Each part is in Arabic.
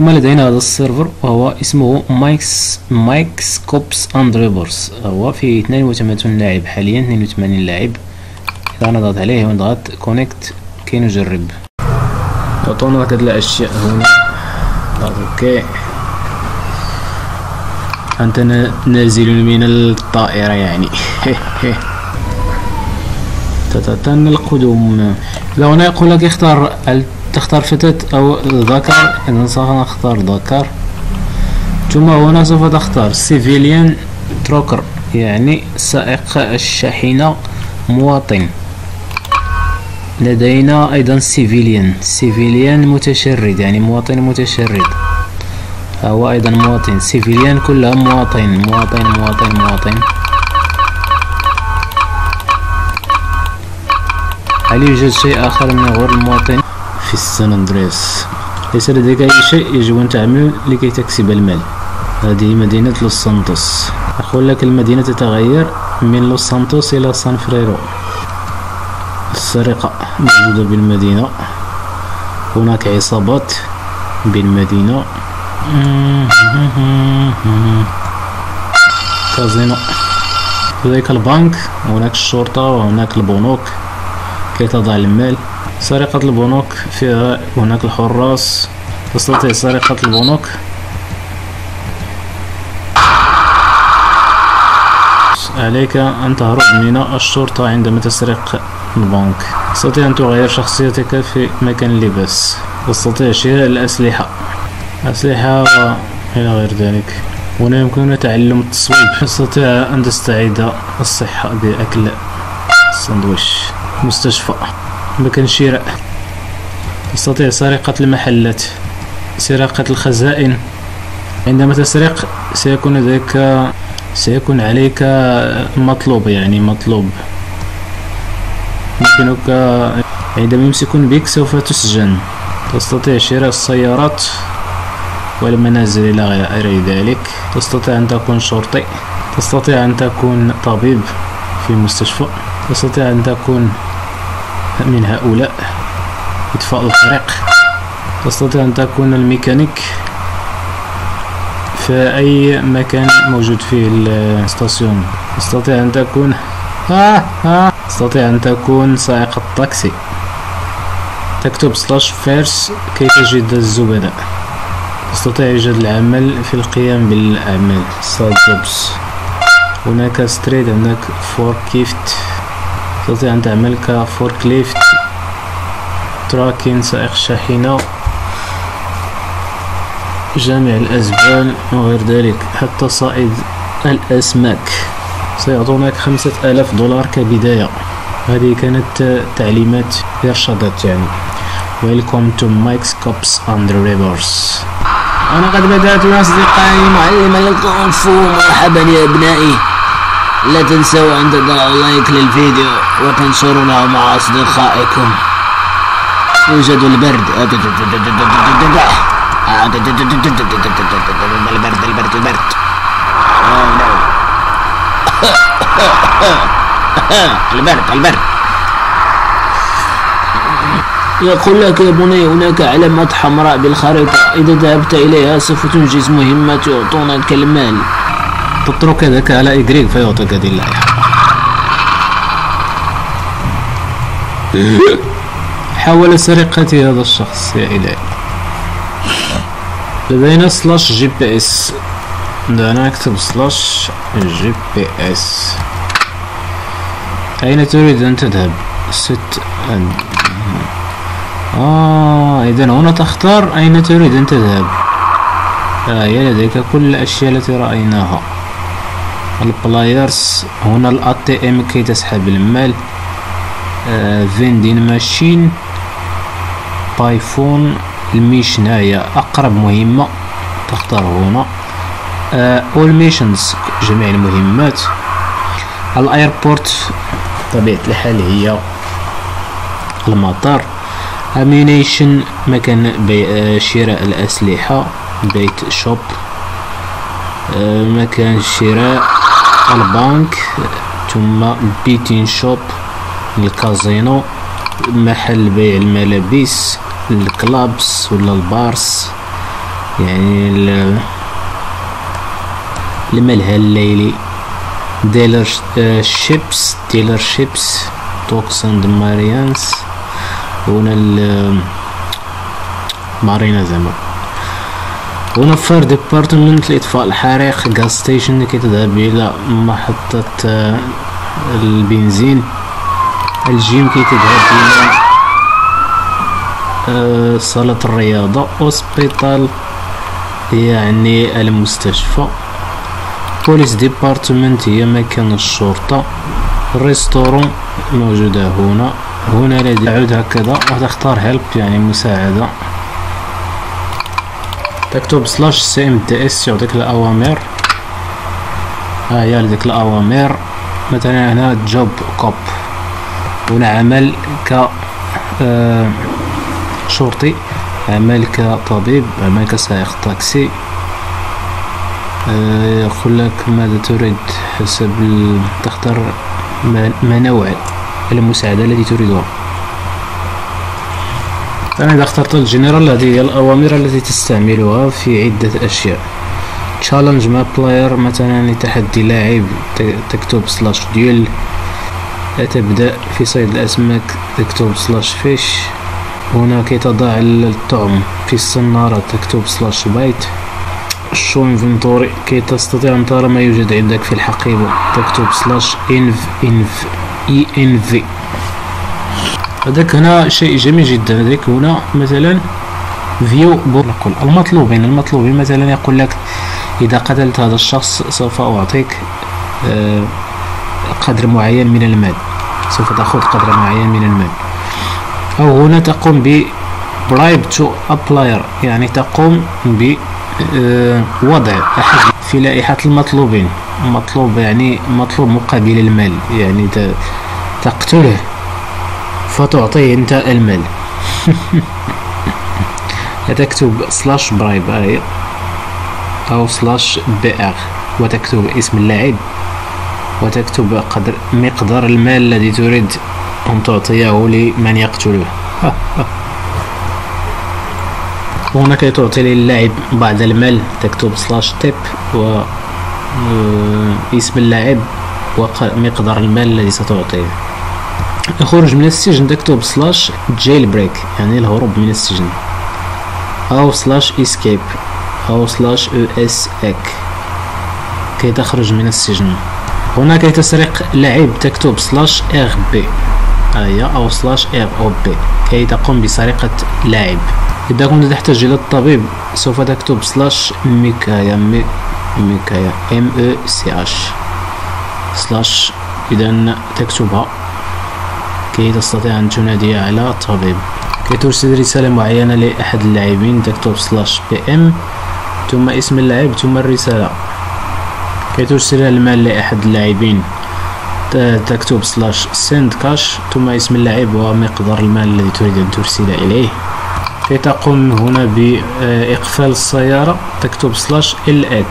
ثم لدينا هذا السيرفر وهو اسمه مايكس كوبس اند ريفيرس. هو فيه 82 لاعب حاليا، 82 لاعب. اذا نضغط عليه ونضغط كونكت كي نجرب، اعطونا هاد الاشياء هنا. نضغط اوكي، انت نازل من الطائرة يعني. تتتن القدوم. اذا هنا يقول لك اختار تختار فتاة او ذكر، اذا سنختار ذكر. ثم هنا سوف تختار سيفيليان تروكر يعني سائق الشاحنة مواطن. لدينا ايضا سيفيليان متشرد يعني مواطن متشرد، هو ايضا مواطن. سيفيليان كلها مواطن. هل يوجد شيء اخر من غير المواطن في سان اندريس؟ ليس لديك اي شيء يجب ان تعمل لكي تكسب المال. هذه مدينة لوس سانتوس. اقول لك المدينة تتغير من لوس سانتوس الى سان فريرو. السرقة موجودة بالمدينة، هناك عصابات بالمدينة، كازينو، هناك البنك، هناك الشرطة وهناك البنوك كي تضع المال. سرقة البنوك فيها هناك الحراس، تستطيع سرقة البنوك. عليك أن تهرب من الشرطة عندما تسرق البنك. تستطيع أن تغير شخصيتك في مكان اللباس، تستطيع شراء الأسلحة وإلى غير ذلك. هنا يمكننا تعلم التصويب، تستطيع أن تستعيد الصحة بأكل السندويش. مستشفى، مكان شراء، تستطيع سرقة المحلات، سرقة الخزائن. عندما تسرق سيكون عليك مطلوب يعني مطلوب. يمكنك عندما يمسكون بك سوف تسجن. تستطيع شراء السيارات والمنازل إلى غير ذلك. تستطيع أن تكون شرطي، تستطيع أن تكون طبيب في مستشفى، تستطيع أن تكون من هؤلاء إطفاء الحريق، تستطيع أن تكون الميكانيك في أي مكان موجود فيه الستاسيون، تستطيع أن تكون سائق الطاكسي. تكتب /فيرس كي تجد الزبداء. تستطيع إيجاد العمل في القيام بالأعمال سايد جوبس. هناك ستريد، هناك فوركليفت، تستطيع أن تعمل كفوركليفت، تراكن، سائق شاحنة، جامع الأزبال وغير ذلك، حتى صائد الأسماك. سيعطونك $5000 كبداية. هذه كانت تعليمات إرشادات يعني. Welcome to Mike's Cops and Rivers. أنا قد بدأت يا أصدقائي معلما الكونغ فو. مرحبا يا أبنائي، لا تنسوا أن تضعوا لايك للفيديو وتنشرونه مع أصدقائكم. يوجد البرد، البرد. البرد يقول لك يا بني هناك علامات حمراء بالخريطة، إذا ذهبت إليها سوف تنجز مهمة تعطونك المال. تترك يدك على إجريك فيعطيك هذه اللائحة. حاول سرقة هذا الشخص يا إلهي. لدينا /GPS. دعنا نكتب /GPS. أين تريد أن تذهب؟ إذا هنا تختار أين تريد أن تذهب. لديك كل الأشياء التي رأيناها. البلايرز، هنا الATM كي تسحب المال، فيندين ماشين، بايفون، الميشن هي أقرب مهمة تختار هنا. all missions جميع المهمات. الايربورت طبيعة الحال هي المطار. امينيشن مكان شراء الاسلحة، بيت شوب، مكان شراء البنك، ثم بيتين شوب، الكازينو، محل بيع الملابس، الكلابس ولا البارس، يعني الملهى الليلي. ديلر شيبس توكس اند مارينز، هنا المارينا زعما. هنا فار ديبارتمنت لإطفاء الحريق، غاز ستيشن اللي كتذهب إلى محطة البنزين. الجيم كيتذهب إلى صالة الرياضة. هوسبيتال يعني المستشفى. بوليس ديبارتمنت هي مكان الشرطة. الريستورون موجودة هنا. هنا لدي تعود هكذا وتختار هلب يعني مساعدة، تكتب /cmts يعطيك الأوامر. هي لديك الأوامر، مثلا هنا جوب كوب، هنا عمل ك شرطي، عمل كطبيب، عمل كسائق طاكسي. يقولك ماذا تريد حسب تختار ما نوع المساعدة التي تريدها. أنا إذا اخترت الجنرال، هذه هي الأوامر التي تستعملها في عدة أشياء. تشالنج مع بلاير، مثلا لتحدي لاعب، تكتب /duel. تبدأ في صيد الأسماك، تكتب /fish. هنا كي تضع الطعم في الصنارة، تكتب /bite. شو انفنتوري، كي تستطيع أن ترى ما يوجد عندك في الحقيبة، تكتب /env. هذاك هنا شيء جميل جدا. هذاك هنا مثلا فيو بوركل المطلوبين مثلا يقول لك إذا قتلت هذا الشخص سوف أعطيك قدر معين من المال، سوف تأخذ قدر معين من المال. أو هنا تقوم ب bribe to applier، يعني تقوم ب وضع أحد في لائحة المطلوبين. مطلوب يعني مطلوب مقابل المال، يعني تقتله فتعطيه انت المال. تكتب /bribe او /br، وتكتب اسم اللاعب، وتكتب قدر مقدار المال الذي تريد ان تعطيه لمن يقتله. هنا كي تعطي للاعب بعض المال، تكتب /tip و اسم اللاعب ومقدار المال الذي ستعطيه. الخروج من السجن، تكتب /jailbreak، يعني الهروب من السجن، او /escape او /esec كي تخرج من السجن. هنا كي تسرق لاعب، تكتب /rb او /rob كي تقوم بسرقة لاعب. إذا كنت تحتاج إلى الطبيب، سوف تكتب /mekaya MECH / إذا تكتبها كي تستطيع أن تنادي على طبيب. كي ترسل رسالة معينة لأحد اللاعبين، تكتب /pm ثم اسم اللاعب ثم الرسالة. كي ترسل المال لأحد اللاعبين، تكتب /send cash ثم اسم اللاعب ومقدار المال الذي تريد أن ترسل إليه. كي تقوم هنا بإقفال السيارة، تكتب /lag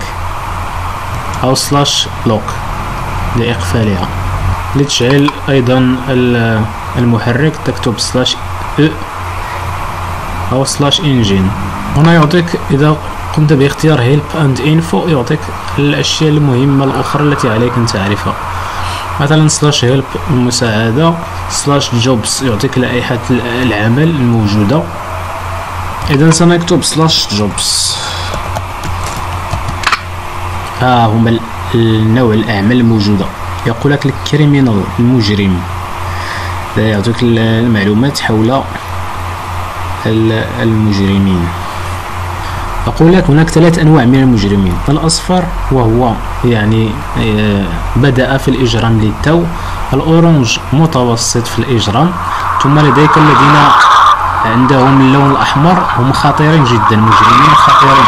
أو /lock لإقفالها. لتشعل أيضا المحرك، تكتب /e أو /engine. هنا يعطيك إذا قمت باختيار help and info، يعطيك الأشياء المهمة الأخرى التي عليك أن تعرفها، مثلا /help المساعدة، /jobs يعطيك لائحة العمل الموجودة. إذا سنكتب /jobs. ها هما النوع الأعمال الموجودة. يقول لك الكريمينال المجرم، يعطيك المعلومات حول المجرمين. يقول لك هناك 3 أنواع من المجرمين. الأصفر وهو يعني بدأ في الإجرام للتو، الأورنج متوسط في الإجرام، ثم لديك الذين عندهم اللون الأحمر، هم خطيرين جدا، مجرمين خطيرين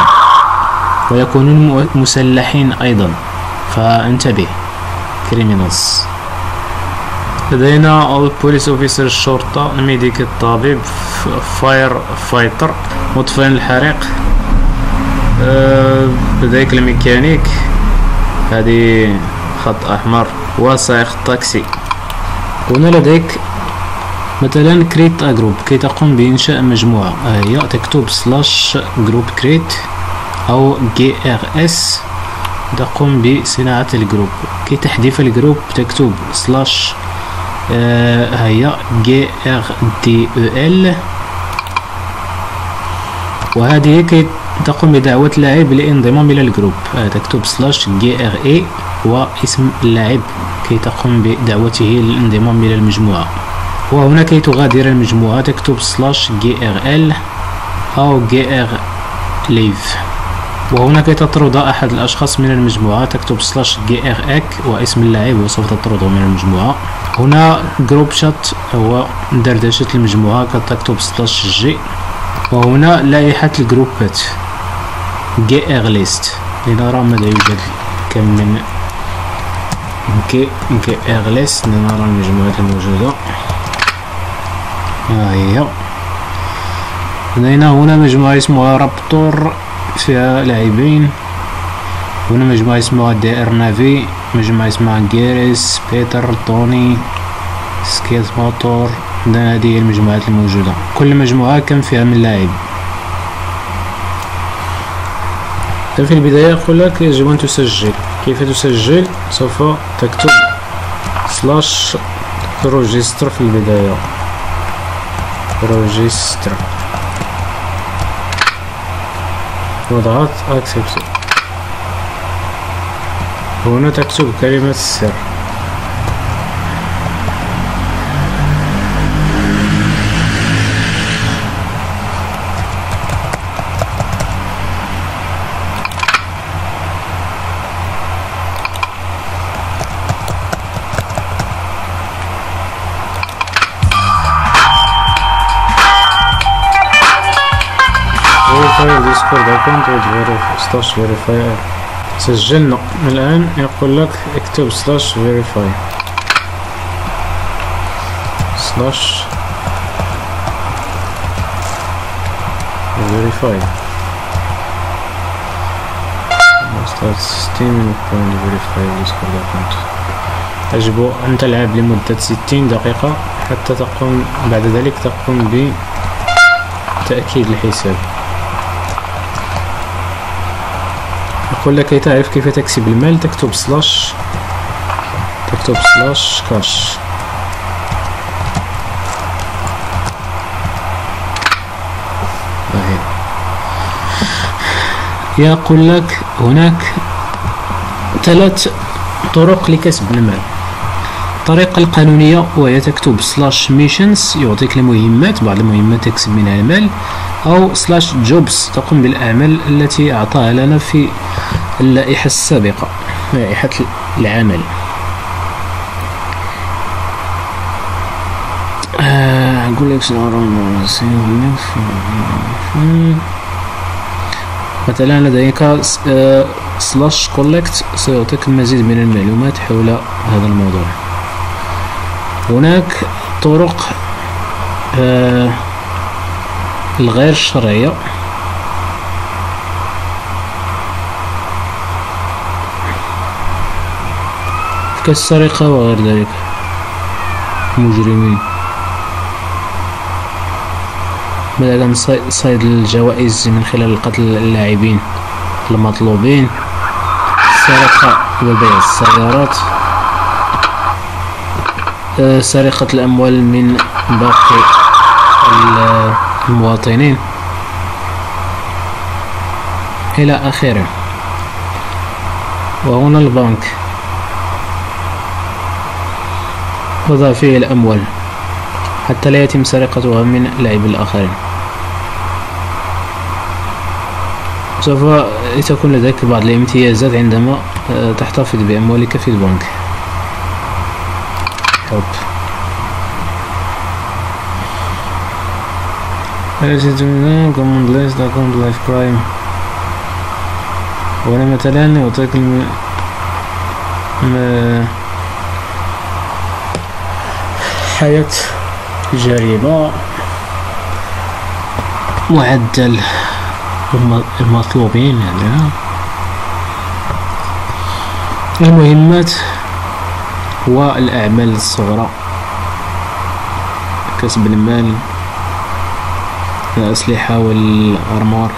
ويكونون مسلحين أيضا، فانتبه كريمينالز. لدينا البوليس اوفيسر الشرطة، الميديك الطبيب، فاير فايتر مطفئين الحريق. لديك الميكانيك، هذه خط أحمر، وسائق الطاكسي. هنا لديك مثلا كريت جروب، كي تقوم بإنشاء مجموعة، هي تكتب /group create او جي ار اس تقوم بصناعة الجروب. كي تحذف الجروب تكتب سلاش هي جي ار دي او ال، وهذه كي تقوم بدعوة اللاعب للانضمام الى الجروب تكتب سلاش جي ار اي واسم اللاعب كي تقوم بدعوته للانضمام الى المجموعة. وهنا كي تغادر المجموعة تكتب سلاش جي ار ال او جي ار ليف، وهنا كي تطرد احد الاشخاص من المجموعة تكتب سلاش جي ار اك واسم اللاعب وسوف تطرده من المجموعة. هنا جروب شات هو دردشة المجموعة كتكتب سلاش جي، وهنا لائحة الجروبات جي ار ليست لنرى ماذا يوجد كم من جي ار ليست لنرى المجموعات الموجودة. هي لدينا هنا مجموعة اسمها رابتور فيها لاعبين، هنا مجموعة اسمها دي ار نافي، مجموعة اسمها جيريس بيتر توني سكيت موتور. عندنا هذه هي المجموعات الموجودة، كل مجموعة كم فيها من لاعب. في البداية يقول لك يجب أن تسجل، كيف تسجل؟ سوف تكتب سلاش روجستر في البداية روجستر وضغط اكسبت، هنا تكتب كلمة السر سلاش فيريفاي. سجلنا الآن، يقول لك اكتب سلاش فيريفاي سلاش فيريفاي يجب أن تلعب لمدة 60 دقيقة حتى تقوم بعد ذلك تقوم بتأكيد الحساب. يقول لك كي تعرف كيف تكسب المال تكتب سلاش كاش. يقول لك هناك 3 طرق لكسب المال. الطريقة القانونية وهي تكتب سلاش ميشنز يعطيك المهمات، بعض المهمات تكسب منها المال، أو سلاش جوبز تقوم بالأعمال التي أعطاها لنا في اللائحة السابقة لائحة العمل. أقول لك مثلا لديك سلاش كولكت سيعطيك المزيد من المعلومات حول هذا الموضوع. هناك طرق الغير شرعية كالسرقة وغير ذلك مجرمين، مثلا صيد الجوائز من خلال قتل اللاعبين المطلوبين، سرقة وبيع السيارات، سرقة الأموال من باقي المواطنين إلى آخره. وهنا البنك وضع فيه الأموال حتى لا يتم سرقتها من لاعب الآخرين. سوف تكون لديك بعض الامتيازات عندما تحتفظ بأموالك في البنك. وانا مثلا يعطيك حياة جريمة معدل المطلوبين عندنا. المهمات والأعمال الصغرى كسب المال، الأسلحة والأرمار،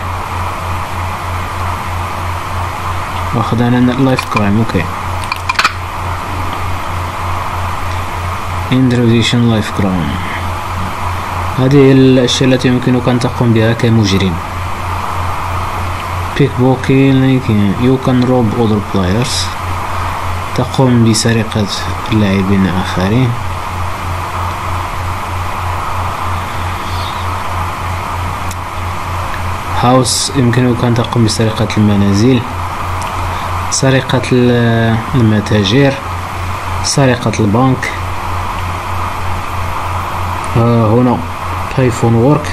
واخذها لنا لايف كرايم. اوكي اندروزيشن لايف كرايم، هذه هي الاشياء التي يمكنك ان تقوم بها كمجرم. بيك بوكينج، يو كان روب اذر بلايرز، تقوم بسرقة لاعبين اخرين. هاوس، يمكنك ان تقوم بسرقة المنازل، سرقة المتاجر، سرقة البنك. هنا بايفون وورك،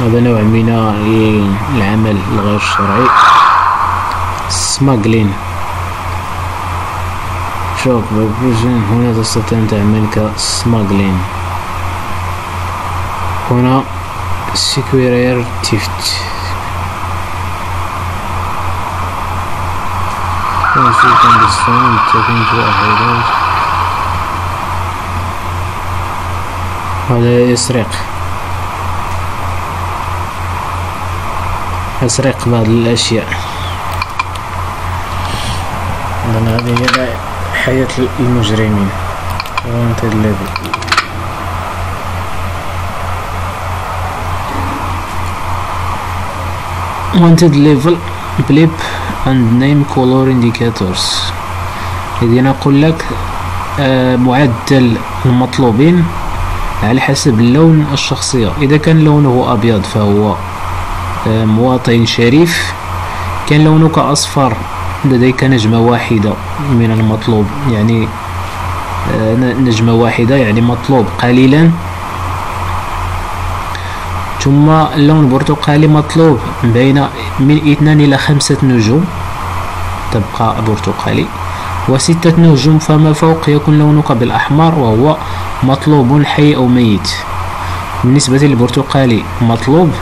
هذا نوع من العمل الغير شرعي. سماغلين، شوك بروجين، هنا تستطيع ان تعمل كسماغلين. هنا سيكويرير تيفت، هذا يسرق، يسرق بعض الأشياء. هذه هي حياة المجرمين. wanted level blip and name color indicators، إذا نقول لك معدل المطلوبين على حسب اللون الشخصية. إذا كان لونه أبيض فهو مواطن شريف، كان لونك أصفر لديك نجمة واحدة من المطلوب، يعني نجمة واحدة يعني مطلوب قليلا. ثم اللون البرتقالي مطلوب بين من 2 إلى 5 نجوم، تبقى برتقالي، و6 نجوم فما فوق يكون لونك بالأحمر وهو مطلوب حي أو ميت. بالنسبة للبرتقالي مطلوب،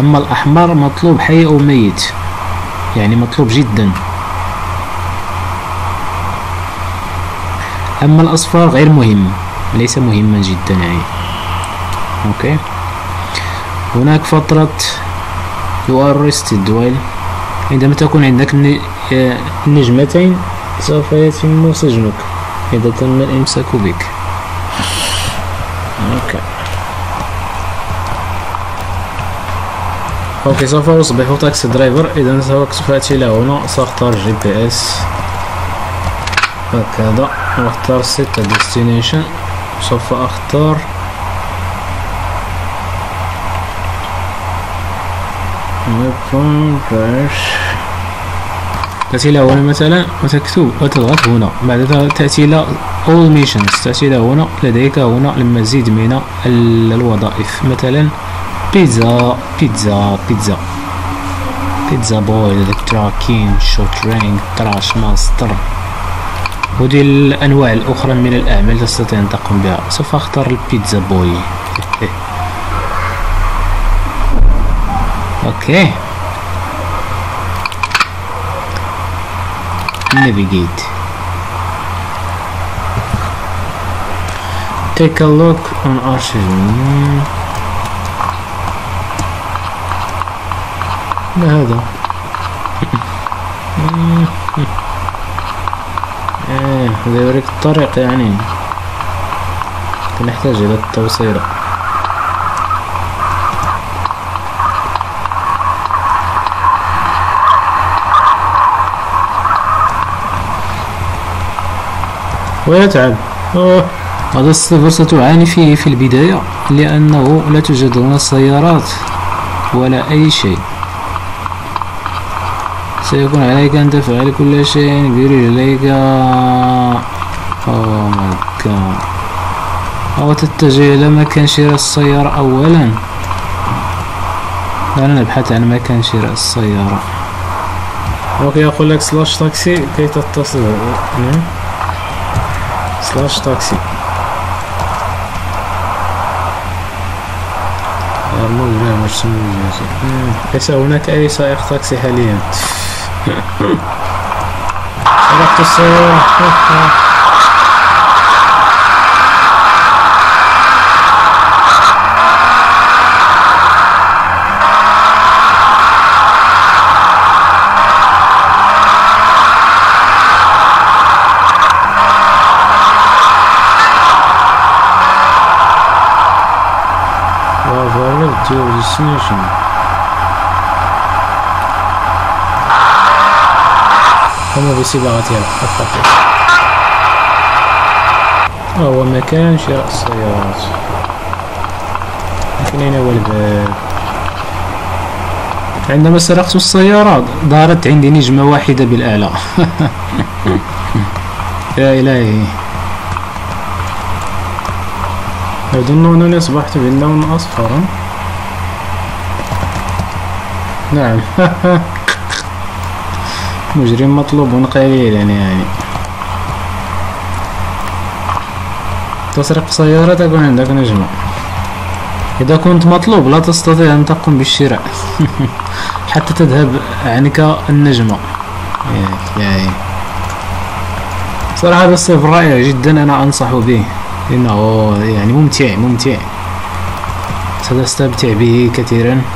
أما الأحمر مطلوب حي أو ميت، يعني مطلوب جدا. أما الأصفر غير مهم، ليس مهما جدا يعني. أوكي، هناك فترة you are arrested while، عندما تكون عندك نجمتين سوف يتم سجنك إذا تم الإمساك بك. اوكي، سوف اصبح تاكسي درايفر، اذا سوف اتي الى هنا، ساختار جي بي اس هكذا، واختار سيت ديستنيشن، سوف اختار تأتي الى هنا مثلا وتكتب وتضغط هنا، بعد تأتي الى اول ميشنز، تأتي الى هنا لديك هنا المزيد من الوظائف، مثلا بيتزا بيتزا بيتزا بيتزا بوي، الكتراكين، شوت رينج، تراش ماستر، هذه الانواع الاخرى من الاعمال تستطيع ان تقوم بها. سوف اختار البيتزا بوي. اوكي، نافيجيت، تيك ا لوك اون ارشيف، ما هذا؟ هذا يوريك الطريق، يعني نحتاج إلى التوصيلة. ويتعب، هذا السفر ستعاني فيه في البداية لأنه لا توجد هنا سيارات ولا أي شيء، سيكون عليك أن تفعل كل شيء برجليك أو تتجه إلى مكان شراء السيارة أولا. دعنا نبحث عن مكان شراء السيارة. أوكي، يقول لك سلاش تاكسي كي تتصل، سلاش تاكسي ليس هناك أي سائق تاكسي حاليا. سرقت السيارة، Till destination. قاموا بصباغتها فقط. هو مكان شراء السيارات. لكن هنا هو الباب. عندما سرقت السيارات ظهرت عندي نجمة واحدة بالأعلى. يا إلهي. أظن أنني أصبحت باللون أصفر. نعم. مجرم مطلوب قليلا يعني. تسرق سيارة تكون عندك نجمة. إذا كنت مطلوب لا تستطيع أن تقوم بالشراء حتى تذهب عنك النجمة. يعني صراحة هذا الصيف رائع جدا، أنا أنصح به لأنه يعني ممتع، ستستمتع به كثيرا.